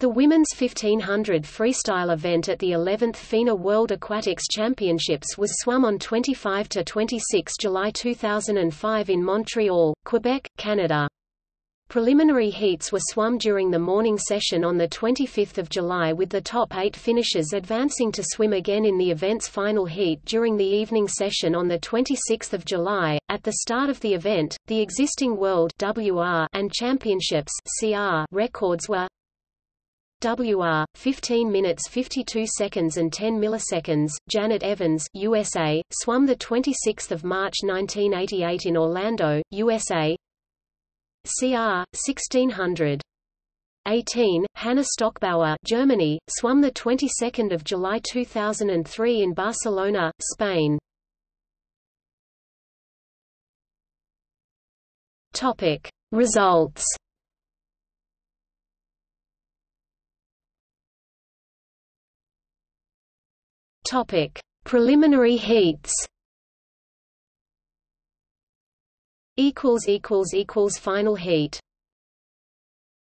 The women's 1500 freestyle event at the 11th FINA World Aquatics Championships was swum on 25 to 26 July 2005 in Montreal, Quebec, Canada. Preliminary heats were swum during the morning session on the 25th of July, with the top 8 finishers advancing to swim again in the event's final heat during the evening session on the 26th of July. At the start of the event, the existing World (WR) and Championships (CR) records were WR 15 minutes 52 seconds and 10 milliseconds. Janet Evans, USA, swam the 26th of March 1988 in Orlando, USA. CR 1600. 18, Hannah Stockbauer, Germany, swam the 22nd of July 2003 in Barcelona, Spain. Topic: Results. Topic: Preliminary heats. == Final heat